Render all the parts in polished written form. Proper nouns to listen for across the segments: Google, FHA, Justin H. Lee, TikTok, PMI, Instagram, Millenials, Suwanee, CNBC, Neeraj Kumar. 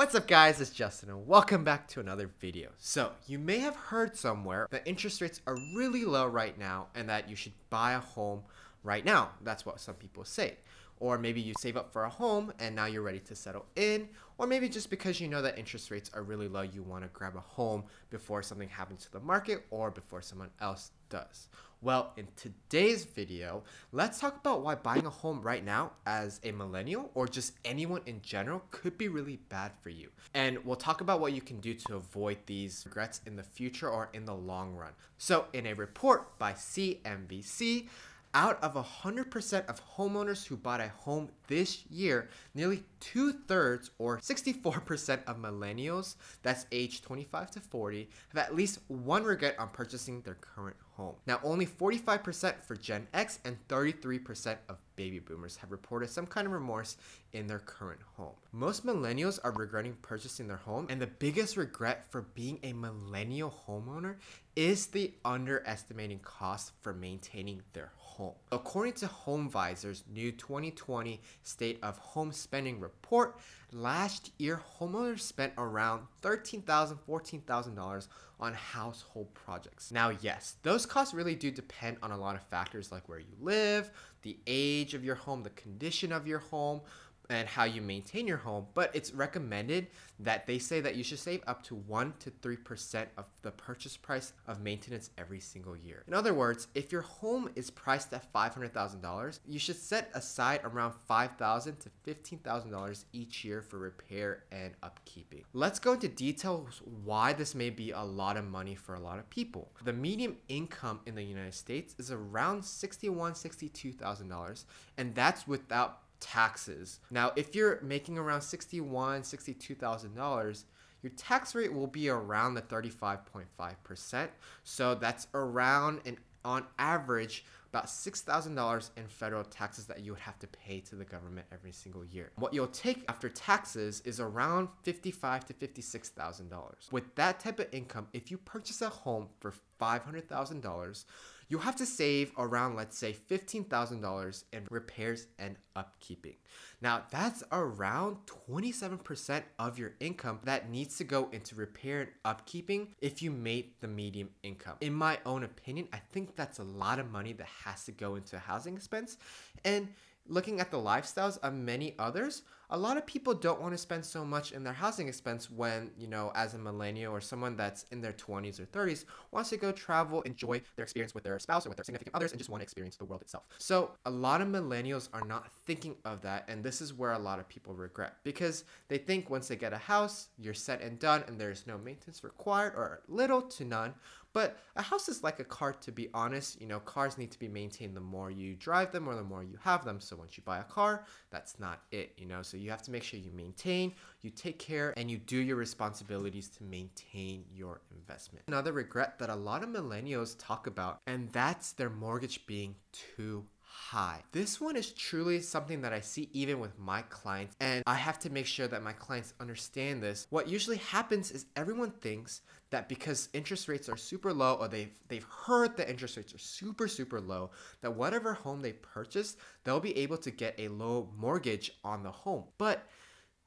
What's up guys, it's Justin and welcome back to another video. So you may have heard somewhere that interest rates are really low right now and that you should buy a home right now. That's what some people say. Or maybe you save up for a home and now you're ready to settle in. Or maybe just because you know that interest rates are really low, you want to grab a home before something happens to the market or before someone else does. Well, in today's video, let's talk about why buying a home right now as a millennial or just anyone in general could be really bad for you. And we'll talk about what you can do to avoid these regrets in the future or in the long run. So in a report by CNBC, out of 100% of homeowners who bought a home this year, nearly 2/3 or 64% of millennials, that's age 25 to 40, have at least one regret on purchasing their current home. Now, only 45% for Gen X and 33% of baby boomers have reported some kind of remorse in their current home. Most millennials are regretting purchasing their home, and the biggest regret for being a millennial homeowner is the underestimating cost for maintaining their home. According to HomeVisor's new 2020 State of Home Spending Report, last year homeowners spent around $13,000, $14,000 on household projects. Now, yes, those costs really do depend on a lot of factors like where you live, the age of your home, the condition of your home, and how you maintain your home, but it's recommended that they say that you should save up to 1 to 3% of the purchase price of maintenance every single year. In other words, if your home is priced at $500,000, you should set aside around $5,000 to $15,000 each year for repair and upkeeping. Let's go into details why this may be a lot of money for a lot of people. The median income in the United States is around $61,000, $62,000, and that's without taxes. Now, if you're making around $61,000, $62,000, your tax rate will be around the 35.5%. So that's around and on average about $6,000 in federal taxes that you would have to pay to the government every single year. What you'll take after taxes is around $55,000 to $56,000. With that type of income, if you purchase a home for $500,000, you'll have to save around, let's say, $15,000 in repairs and upkeeping. Now, that's around 27% of your income that needs to go into repair and upkeeping if you made the median income. In my own opinion, I think that's a lot of money that has to go into housing expense. And looking at the lifestyles of many others, a lot of people don't want to spend so much in their housing expense when, you know, as a millennial or someone that's in their 20s or 30s wants to go travel, enjoy their experience with their spouse or with their significant others and just want to experience the world itself. So a lot of millennials are not thinking of that, and this is where a lot of people regret, because they think once they get a house, you're set and done and there's no maintenance required or little to none. But a house is like a car, to be honest. You know, cars need to be maintained the more you drive them or the more you have them. So once you buy a car, that's not it, you know. So you have to make sure you maintain, you take care, and you do your responsibilities to maintain your investment. Another regret that a lot of millennials talk about, and that's their mortgage being too high. This one is truly something that I see even with my clients, and I have to make sure that my clients understand this. What usually happens is everyone thinks that because interest rates are super low, or they've heard that interest rates are super low, that whatever home they purchase, they'll be able to get a low mortgage on the home. But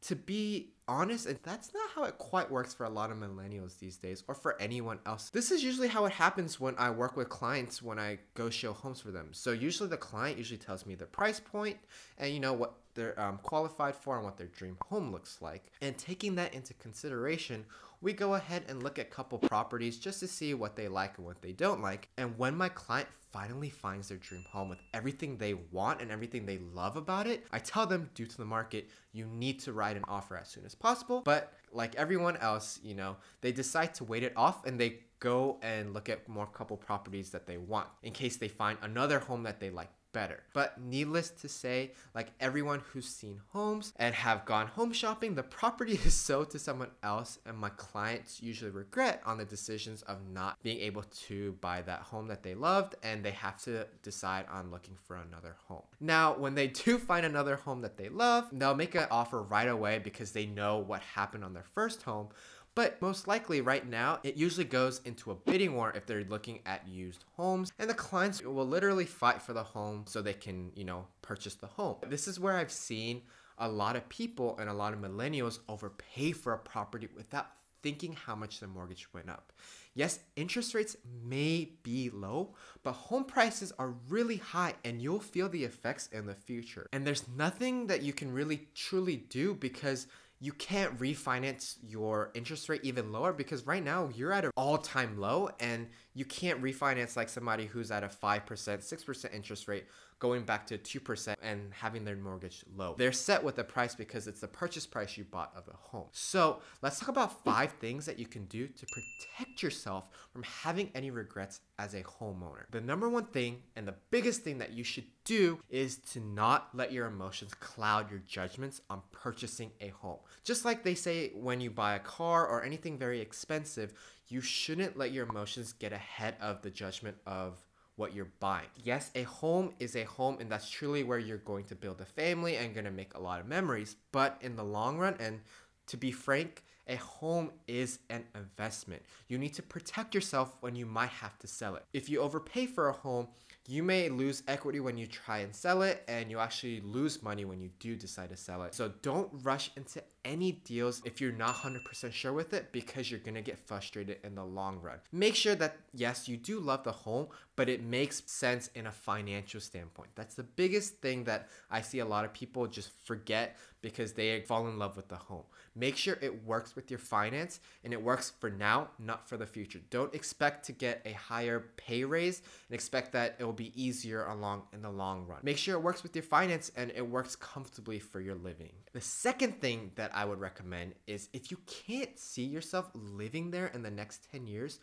to be honest, and that's not how it quite works for a lot of millennials these days, or for anyone else. This is usually how it happens when I work with clients when I go show homes for them. So usually the client usually tells me their price point and, you know, what they're qualified for and what their dream home looks like. And taking that into consideration, we go ahead and look at a couple properties just to see what they like and what they don't like. And when my client finally finds their dream home with everything they want and everything they love about it, I tell them, due to the market, you need to write an offer as soon as possible. But like everyone else, you know, they decide to wait it off and they go and look at more couple properties that they want in case they find another home that they like better. But needless to say, like everyone who's seen homes and have gone home shopping, the property is sold to someone else, and my clients usually regret on the decisions of not being able to buy that home that they loved, and they have to decide on looking for another home. Now, when they do find another home that they love, they'll make an offer right away because they know what happened on their first home. But most likely right now, it usually goes into a bidding war if they're looking at used homes, and the clients will literally fight for the home so they can, you know, purchase the home. This is where I've seen a lot of people and a lot of millennials overpay for a property without thinking how much the mortgage went up. Yes, interest rates may be low, but home prices are really high and you'll feel the effects in the future. And there's nothing that you can really truly do because you can't refinance your interest rate even lower, because right now you're at an all-time low and you can't refinance like somebody who's at a 5%, 6% interest rate going back to 2% and having their mortgage low. They're set with the price because it's the purchase price you bought of a home. So let's talk about 5 things that you can do to protect yourself from having any regrets as a homeowner. The number one thing and the biggest thing that you should do is to not let your emotions cloud your judgments on purchasing a home. Just like they say when you buy a car or anything very expensive, you shouldn't let your emotions get ahead of the judgment of what you're buying. Yes, a home is a home, and that's truly where you're going to build a family and going to make a lot of memories. But in the long run, and to be frank, a home is an investment. You need to protect yourself when you might have to sell it. If you overpay for a home, you may lose equity when you try and sell it, and you actually lose money when you do decide to sell it. So don't rush into any deals if you're not 100% sure with it, because you're gonna get frustrated in the long run. Make sure that, yes, you do love the home, but it makes sense in a financial standpoint. That's the biggest thing that I see a lot of people just forget because they fall in love with the home. Make sure it works with your finance and it works for now, not for the future. Don't expect to get a higher pay raise and expect that it will be easier along in the long run. Make sure it works with your finance and it works comfortably for your living. The second thing that I would recommend is if you can't see yourself living there in the next 10 years,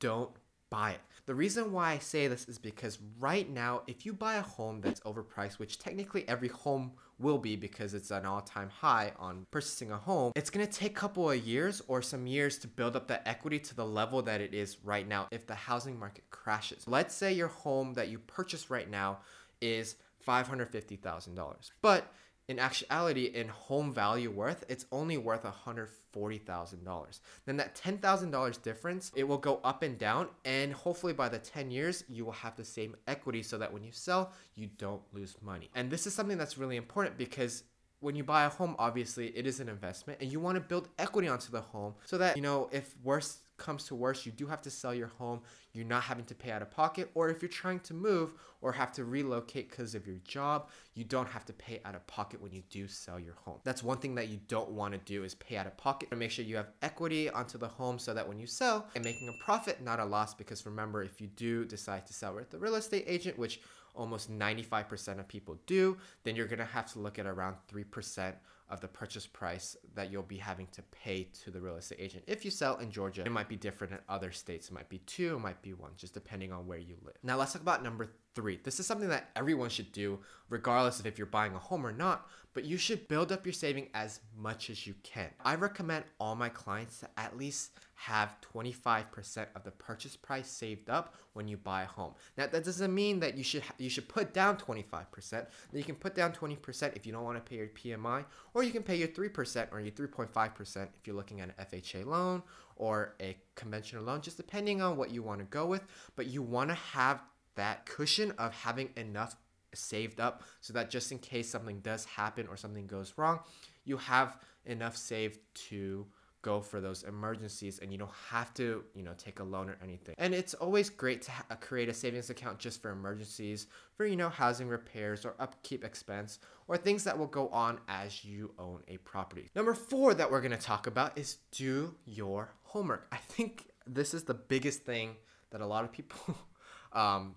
don't buy it. The reason why I say this is because right now, if you buy a home that's overpriced, which technically every home will be because it's an all-time high on purchasing a home, it's gonna take a couple of years or some years to build up that equity to the level that it is right now if the housing market crashes. Let's say your home that you purchase right now is $550,000, but in actuality, in home value worth, it's only worth $140,000. Then that $10,000 difference, it will go up and down, and hopefully by the 10 years, you will have the same equity so that when you sell, you don't lose money. And this is something that's really important because when you buy a home, obviously it is an investment and you want to build equity onto the home so that, you know, if worse comes to worse, you do have to sell your home, you're not having to pay out of pocket, or if you're trying to move or have to relocate because of your job, you don't have to pay out of pocket when you do sell your home. That's one thing that you don't want to do is pay out of pocket, and make sure you have equity onto the home so that when you sell and making a profit, not a loss, because remember, if you do decide to sell with the real estate agent, which almost 95% of people do, then you're gonna have to look at around 3% of the purchase price that you'll be having to pay to the real estate agent. If you sell in Georgia, it might be different in other states. It might be 2, it might be 1, just depending on where you live. Now let's talk about number 3. This is something that everyone should do, regardless of if you're buying a home or not, but you should build up your saving as much as you can. I recommend all my clients to at least have 25% of the purchase price saved up when you buy a home. Now that doesn't mean that you should put down 25%. You can put down 20% if you don't want to pay your PMI, or you can pay your 3% or your 3.5% if you're looking at an FHA loan or a conventional loan, just depending on what you want to go with. But you want to have that cushion of having enough saved up so that just in case something does happen or something goes wrong, you have enough saved to go for those emergencies, and you don't have to, you know, take a loan or anything. And it's always great to create a savings account just for emergencies, for, you know, housing repairs or upkeep expense or things that will go on as you own a property. Number 4 that we're going to talk about is do your homework. I think this is the biggest thing that a lot of people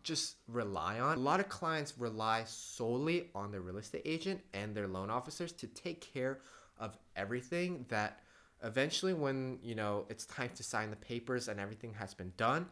just rely on. A lot of clients rely solely on their real estate agent and their loan officers to take care of everything that eventually when, you know, it's time to sign the papers and everything has been done,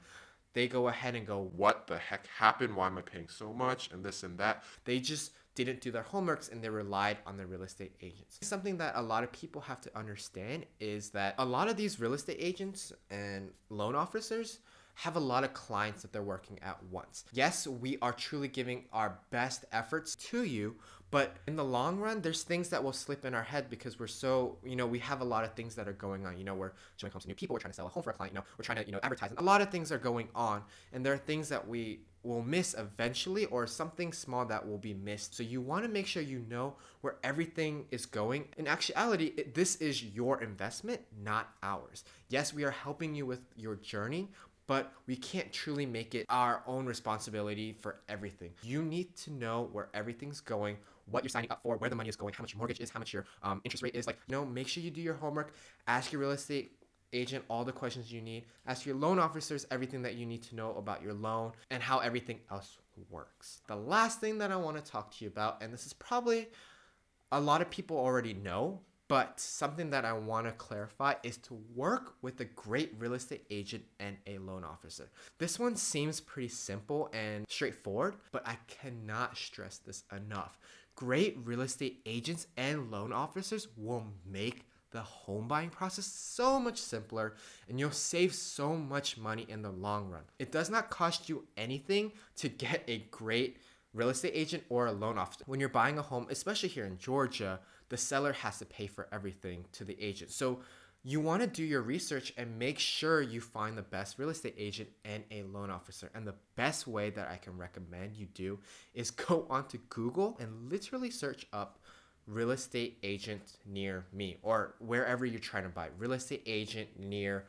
they go ahead and go, what the heck happened? Why am I paying so much? And this and that. They just didn't do their homeworks and they relied on their real estate agents. Something that a lot of people have to understand is that a lot of these real estate agents and loan officers have a lot of clients that they're working at once. Yes, we are truly giving our best efforts to you, but in the long run, there's things that will slip in our head because we're so, you know, we have a lot of things that are going on. You know, we're showing homes to new people, we're trying to sell a home for a client, you know, we're trying to, you know, advertise. A lot of things are going on, and there are things that we will miss eventually, or something small that will be missed. So you want to make sure you know where everything is going. In actuality, this is your investment, not ours. Yes, we are helping you with your journey, but we can't truly make it our own responsibility for everything. You need to know where everything's going, what you're signing up for, where the money is going, how much your mortgage is, how much your interest rate is. Like, you know, make sure you do your homework, ask your real estate agent all the questions you need, ask your loan officers everything that you need to know about your loan and how everything else works. The last thing that I want to talk to you about, and this is probably a lot of people already know, but something that I want to clarify, is to work with a great real estate agent and a loan officer. This one seems pretty simple and straightforward, but I cannot stress this enough. Great real estate agents and loan officers will make the home buying process so much simpler, and you'll save so much money in the long run. It does not cost you anything to get a great real estate agent or a loan officer. When you're buying a home, especially here in Georgia, the seller has to pay for everything to the agent. So you want to do your research and make sure you find the best real estate agent and a loan officer. And the best way that I can recommend you do is go onto Google and literally search up real estate agent near me, or wherever you're trying to buy, real estate agent near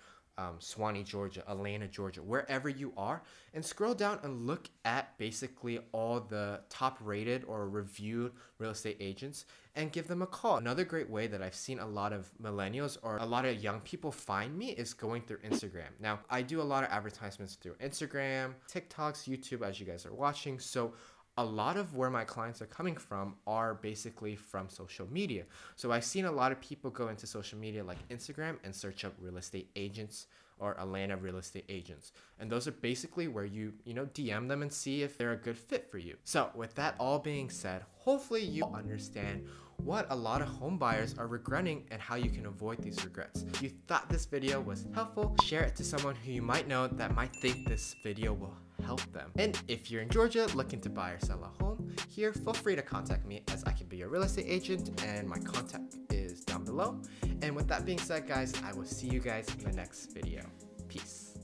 Suwanee, Georgia, Atlanta, Georgia, wherever you are, and scroll down and look at basically all the top rated or reviewed real estate agents and give them a call. Another great way that I've seen a lot of millennials or a lot of young people find me is going through Instagram. Now, I do a lot of advertisements through Instagram, TikToks, YouTube, as you guys are watching. So a lot of where my clients are coming from are basically from social media. So I've seen a lot of people go into social media like Instagram and search up real estate agents or Atlanta real estate agents. And those are basically where you DM them and see if they're a good fit for you. So with that all being said, hopefully you understand what a lot of home buyers are regretting and how you can avoid these regrets. If you thought this video was helpful, share it to someone who you might know that might think this video will help them. And if you're in Georgia looking to buy or sell a home here, feel free to contact me, as I can be your real estate agent, and my contact is down below. And with that being said, guys, I will see you guys in the next video. Peace.